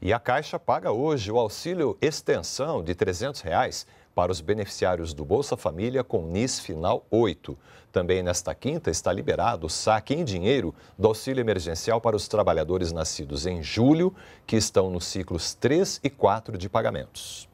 E a Caixa paga hoje o auxílio extensão de R$ 300 para os beneficiários do Bolsa Família com NIS final 8. Também nesta quinta está liberado o saque em dinheiro do auxílio emergencial para os trabalhadores nascidos em julho, que estão nos ciclos 3 e 4 de pagamentos.